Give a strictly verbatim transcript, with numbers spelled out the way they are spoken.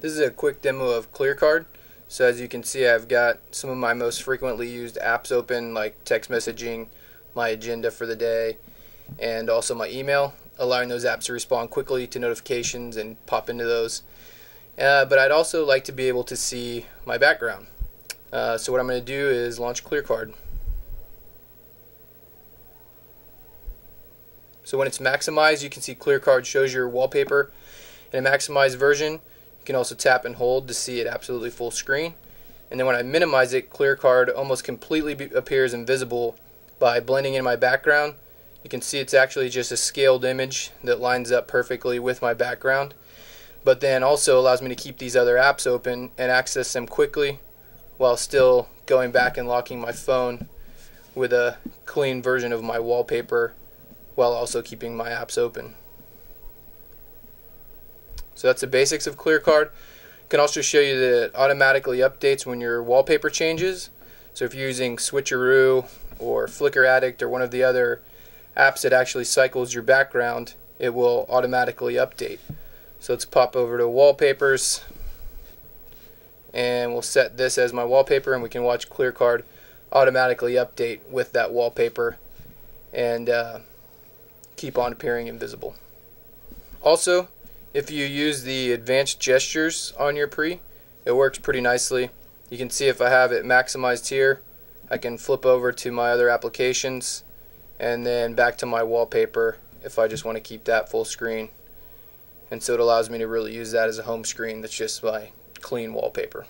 This is a quick demo of ClearCard. So as you can see, I've got some of my most frequently used apps open, like text messaging, my agenda for the day, and also my email, allowing those apps to respond quickly to notifications and pop into those. Uh, but I'd also like to be able to see my background. Uh, so what I'm going to do is launch ClearCard. So when it's maximized, you can see ClearCard shows your wallpaper. In a maximized version, you can also tap and hold to see it absolutely full screen. And then when I minimize it, ClearCard almost completely be appears invisible. By blending in my background, you can see it's actually just a scaled image that lines up perfectly with my background, but then also allows me to keep these other apps open and access them quickly while still going back and locking my phone with a clean version of my wallpaper while also keeping my apps open. So that's the basics of ClearCard. I can also show you that it automatically updates when your wallpaper changes. So if you're using Switcheroo or Flickr Addict or one of the other apps that actually cycles your background, it will automatically update. So let's pop over to wallpapers, and we'll set this as my wallpaper, and we can watch ClearCard automatically update with that wallpaper and uh, keep on appearing invisible. Also, if you use the advanced gestures on your Pre, it works pretty nicely. You can see if I have it maximized here, I can flip over to my other applications and then back to my wallpaper if I just want to keep that full screen. And so it allows me to really use that as a home screen that's just my clean wallpaper.